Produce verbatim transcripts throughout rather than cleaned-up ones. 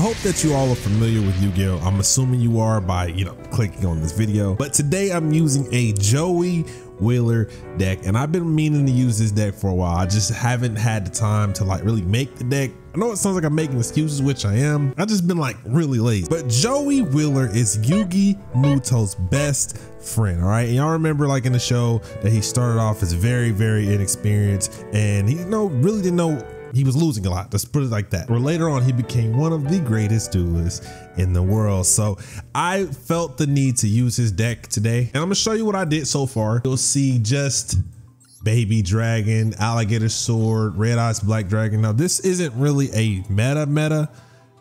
I hope that you all are familiar with Yu-Gi-Oh! I'm assuming you are by, you know, clicking on this video. But today I'm using a Joey Wheeler deck, and I've been meaning to use this deck for a while. I just haven't had the time to like really make the deck. I know it sounds like I'm making excuses, which I am. I've just been like really lazy. But Joey Wheeler is Yugi Muto's best friend, all right? And y'all remember like in the show that he started off as very, very inexperienced, and he you know, really didn't know he was losing a lot, let's put it like that. Where later on, he became one of the greatest duelists in the world. So I felt the need to use his deck today. And I'm gonna show you what I did so far. You'll see just Baby Dragon, Alligator Sword, Red Eyes Black Dragon. Now this isn't really a meta meta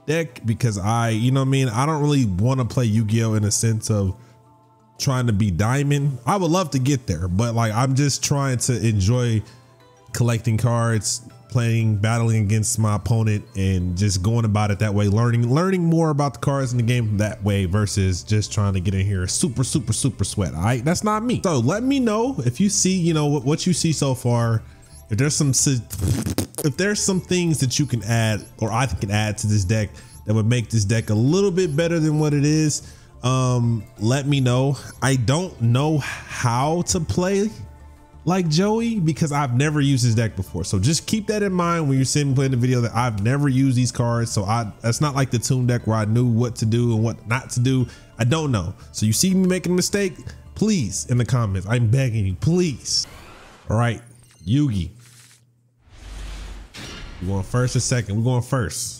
deck because I, you know what I mean? I don't really wanna play Yu-Gi-Oh! In a sense of trying to be diamond. I would love to get there, but like I'm just trying to enjoy collecting cards, playing, battling against my opponent and just going about it that way, learning learning more about the cards in the game that way versus just trying to get in here super super super sweat. All right, that's not me. So let me know if you see, you know, what, what you see so far, if there's some if there's some things that you can add or I can add to this deck that would make this deck a little bit better than what it is. Um let me know. I don't know how to play like Joey because I've never used his deck before, so just keep that in mind when you're sitting playing the video that I've never used these cards. So I that's not like the Toon deck where I knew what to do and what not to do. I don't know. So you see me making a mistake, please, in the comments, I'm begging you, please. All right, Yugi, you going first or second? We're going first.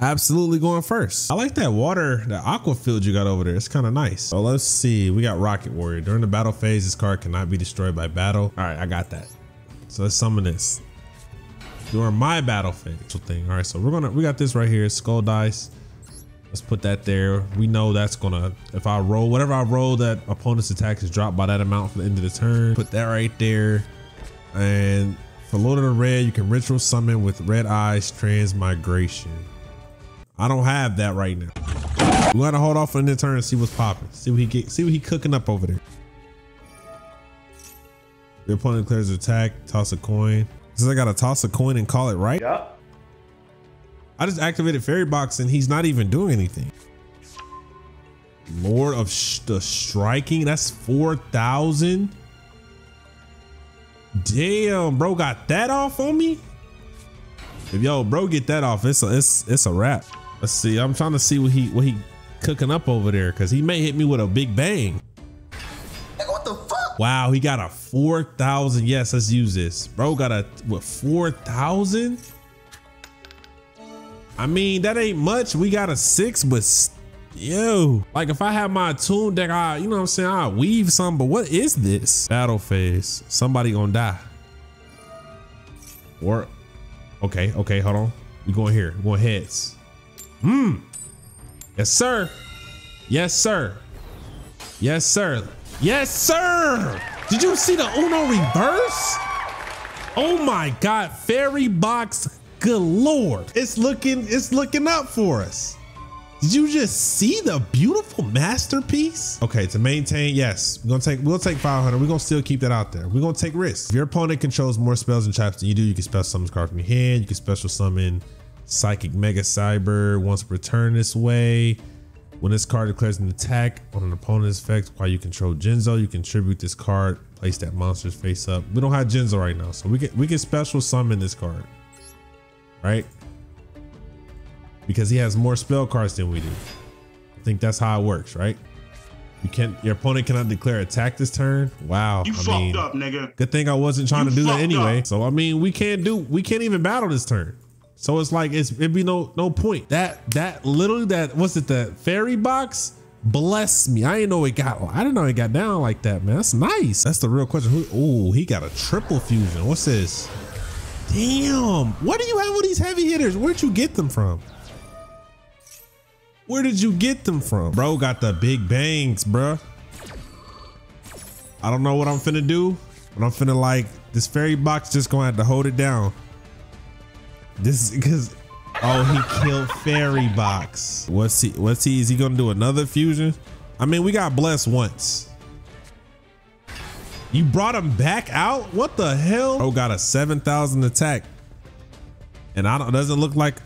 Absolutely going first. I like that water, that aqua field you got over there. It's kind of nice. So let's see. We got Rocket Warrior. During the battle phase, this card cannot be destroyed by battle. All right, I got that. So let's summon this. During my battle phase thing. All right, so we're gonna we got this right here, Skull Dice. Let's put that there. We know that's gonna, if I roll whatever I roll, that opponent's attack is dropped by that amount for the end of the turn. Put that right there. And for Lord of the Red, you can ritual summon with Red Eyes Transmigration. I don't have that right now. We gotta hold off on the turn and see what's popping. See what he get, see what he cooking up over there. Your opponent declares attack, toss a coin. Since I gotta toss a coin and call it right? Yep. I just activated Fairy Box and he's not even doing anything. Lord of sh the Striking, that's four thousand. Damn, bro got that off on me? If yo, bro get that off, it's a, it's, it's a wrap. Let's see. I'm trying to see what he what he cooking up over there because he may hit me with a big bang. Like, what the fuck? Wow, he got a four thousand. Yes, let's use this. Bro got a what four thousand? I mean, that ain't much. We got a six, but yo, like if I have my Toon deck, I you know what I'm saying, I weave something. But what is this battle phase? Somebody gonna die. Or okay, okay, hold on. We're going here. We're going heads. Hmm. Yes, sir. Yes, sir. Yes, sir. Yes, sir. Did you see the Uno reverse? Oh my God. Fairy Box. Good Lord. It's looking, it's looking up for us. Did you just see the beautiful masterpiece? Okay, to maintain, yes. We're gonna take, we'll take five hundred. We're gonna still keep that out there. We're gonna take risks. If your opponent controls more spells and traps than you do, you can special summon card from your hand. You can special summon Psychic Mega Cyber once per turn this way. When this card declares an attack on an opponent's effect while you control Jinzo, you contribute this card, place that monster's face up. We don't have Jinzo right now, so we can we can special summon this card, right? Because he has more spell cards than we do. I think that's how it works, right? You can't, your opponent cannot declare attack this turn. Wow. You I fucked mean, up, nigga. Good thing I wasn't trying you to do that anyway. Up. So I mean, we can't do, we can't even battle this turn. So it's like it's it'd be no no point. That that literally that what's it that Fairy Box? Bless me. I didn't know it got I didn't know it got down like that, man. That's nice. That's the real question. Oh, he got a triple fusion. What's this? Damn. What do you have with these heavy hitters? Where'd you get them from? Where did you get them from? Bro got the big bangs, bro. I don't know what I'm finna do, but I'm finna like this Fairy Box just gonna have to hold it down. This is because, oh, he killed Fairy Box. What's he, what's he, is he gonna do another fusion? I mean, we got blessed once. You brought him back out? What the hell? Bro got a seven thousand attack. And I don't, doesn't look like,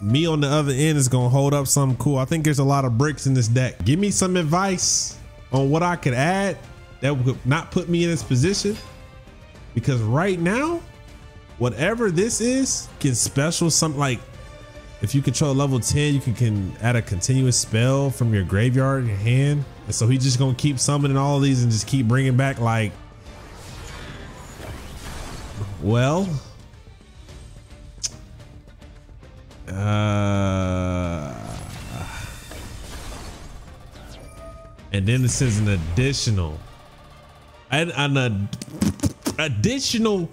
Me on the other end is gonna hold up something cool. I think there's a lot of bricks in this deck. Give me some advice on what I could add that would not put me in this position, because right now, whatever this is can special something. Like if you control level ten, you can, can add a continuous spell from your graveyard in your hand. And so he's just gonna keep summoning all of these and just keep bringing back like, well, uh, and then it says an additional, and an ad additional.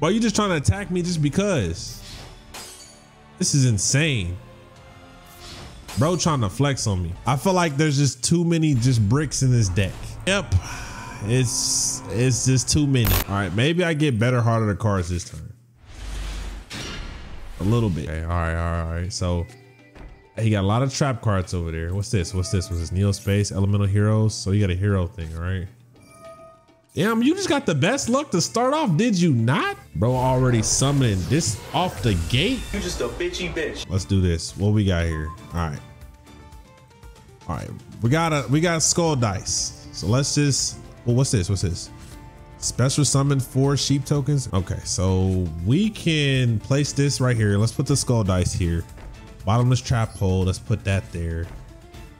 Why are you just trying to attack me just because? This is insane. Bro trying to flex on me. I feel like there's just too many just bricks in this deck. Yep. It's it's just too many. All right, maybe I get better, harder cards this turn. A little bit. Okay, all right, all right, all right. So he got a lot of trap cards over there. What's this? What's this? What's this? Neo Space Elemental Heroes. So you got a hero thing, all right? Damn, you just got the best luck to start off, did you not? Bro already summoned this off the gate. You're just a bitchy bitch. Let's do this. What we got here? All right. All right. We got a we got Skull Dice. So let's just, well, what's this? What's this? Special summon four sheep tokens. Okay, so we can place this right here. Let's put the Skull Dice here. Bottomless trap hole. Let's put that there.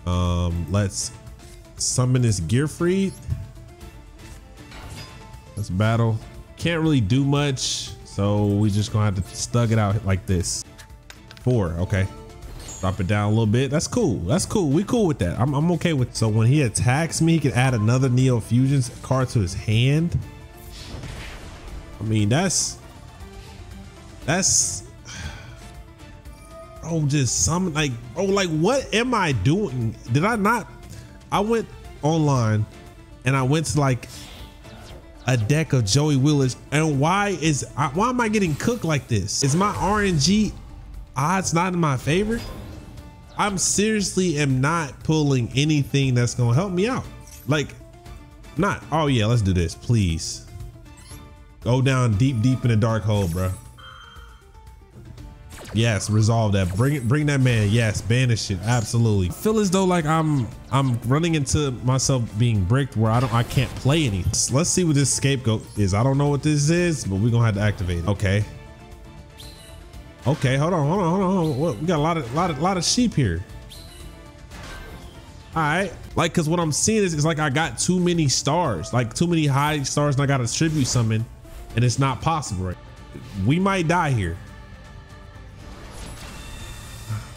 Um, let's summon this Gearfried. Let's battle. Can't really do much, so we just gonna have to stug it out like this. Four, okay. Drop it down a little bit. That's cool. That's cool. We cool with that. I'm, I'm okay with it. So when he attacks me, he can add another Neo Fusions card to his hand. I mean, that's that's oh, just some like oh, like what am I doing? Did I not? I went online and I went to like a deck of Joey Wheeler's, and why is why am I getting cooked like this? Is my R N G odds not in my favor? I'm seriously am not pulling anything that's gonna help me out. Like, not. Oh yeah, let's do this, please. Go down deep, deep in the dark hole, bro. Yes, resolve that. Bring it, bring that man. Yes, banish it. Absolutely. I feel as though like I'm I'm running into myself being bricked where I don't I can't play anything. Let's see what this Scapegoat is. I don't know what this is, but we're gonna have to activate it. Okay. Okay, hold on, hold on, hold on. What, we got a lot of lot of lot of sheep here. All right, like, cause what I'm seeing is it's like I got too many stars, like too many high stars, and I got a tribute summon, and it's not possible. Right? We might die here.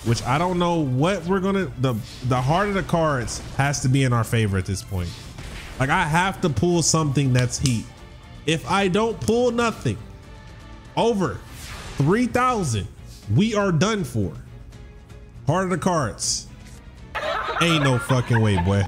Which I don't know what we're gonna, the, the heart of the cards has to be in our favor at this point. Like I have to pull something that's heat. If I don't pull nothing over three thousand, we are done for. Heart of the cards. Ain't no fucking way, boy.